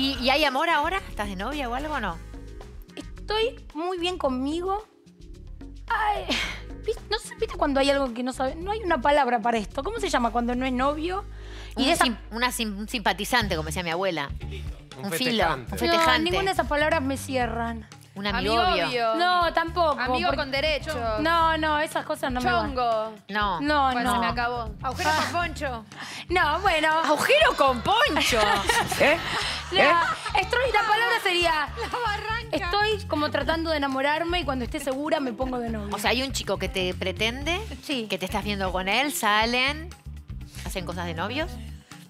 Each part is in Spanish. ¿Y hay amor ahora? ¿Estás de novia o algo o no? Estoy muy bien conmigo. Ay, no sé, ¿viste cuando hay algo que no sabes? No hay una palabra para esto. ¿Cómo se llama cuando no es novio? Y un simpatizante, como decía mi abuela. Un filo. Un festejante. No, ninguna de esas palabras me cierran. Un amigo obvio. No, tampoco. Amigo con derecho. No, no, esas cosas no me van. No. No, bueno, no. Se me acabó. Agujero con poncho. No, bueno. Agujero con poncho. ¿Eh? No, la palabra sería... La barranca. Estoy como tratando de enamorarme y cuando esté segura me pongo de novio. O sea, hay un chico que te pretende, sí, que te estás viendo con él, salen, hacen cosas de novios.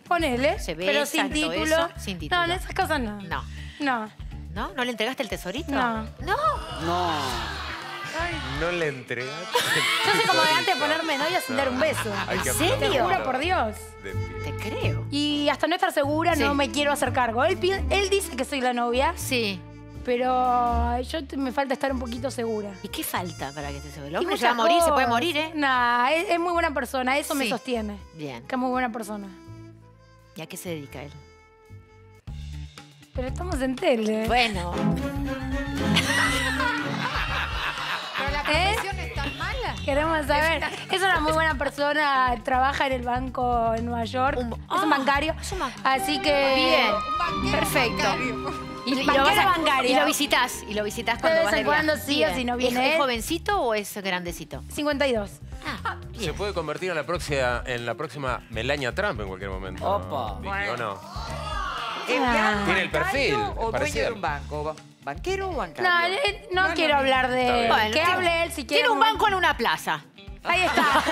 Ponele. Se besan, pero sin título. Eso, sin título. No, en esas cosas no. No. No. ¿No? ¿No le entregaste el tesorito? No. ¿No? No. Ay. No le entregaste. Yo soy como de antes de ponerme novia sin dar un beso. ¿En serio? Te juro por Dios. Te creo. Y hasta no estar segura, sí, no me quiero hacer cargo. Él dice que soy la novia. Sí. Pero yo me falta estar un poquito segura. ¿Y qué falta para que estés segura? El hombre se va a morir, se puede morir, ¿eh? Nah, es muy buena persona. Eso sí me sostiene. Bien. Que es muy buena persona. ¿Y a qué se dedica él? Pero estamos en tele. Bueno. Pero la profesión es tan mala. Queremos saber. Es una muy buena persona. Trabaja en el banco en Nueva York. Es un bancario. Así que... Bien. Un perfecto. Bancario. Y lo visitas. Y lo visitas cuando vas de viaje. Cuando sí o si no viene. ¿Es jovencito o es grandecito? 52. Bien. Se puede convertir en la próxima Melania Trump en cualquier momento. Opa. ¿O no? ¿Tiene el perfil? ¿O dueño de un banco? ¿Banquero o bancario? No, no quiero hablar de él. Bueno, que hable él si quiere. Tiene un banco en una plaza. Ahí está.